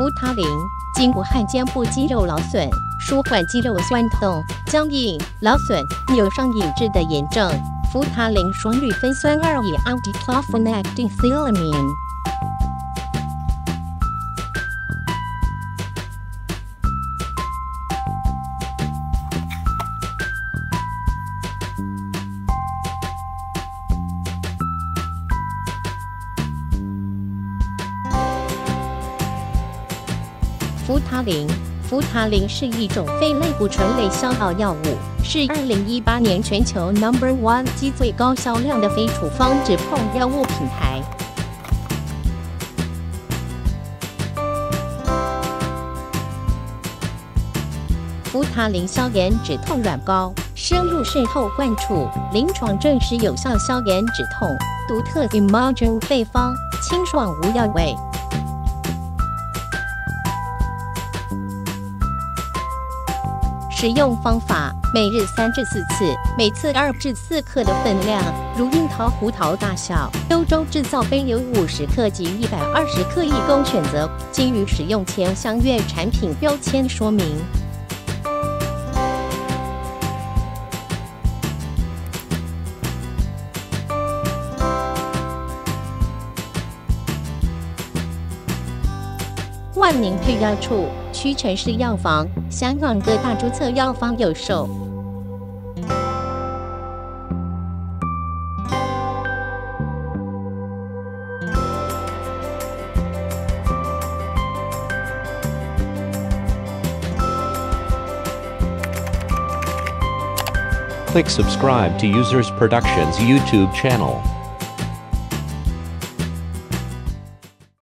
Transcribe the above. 扶他灵，筋骨和肩部肌肉劳损，舒缓肌肉酸痛、僵硬、劳损、扭伤引致的炎症。扶他灵双氯芬酸二乙胺 （diclofenac diethylamine）。 扶他灵是一种非类固醇类消耗药物，是2018年全球 No.1 及最高销量的非处方止痛药物品牌。扶他灵消炎止痛软膏，深入渗透患处，临床证实有效消炎止痛，独特 Imogen 配方，清爽无药味。 使用方法：每日3至4次，每次2至4克的分量，如樱桃、胡桃大小。欧洲制造杯有50克及120克一供选择，基于使用前详阅产品标签说明。万宁配药处。 屈臣氏药房、香港各大注册药房有售。Click subscribe to Users Productions YouTube channel.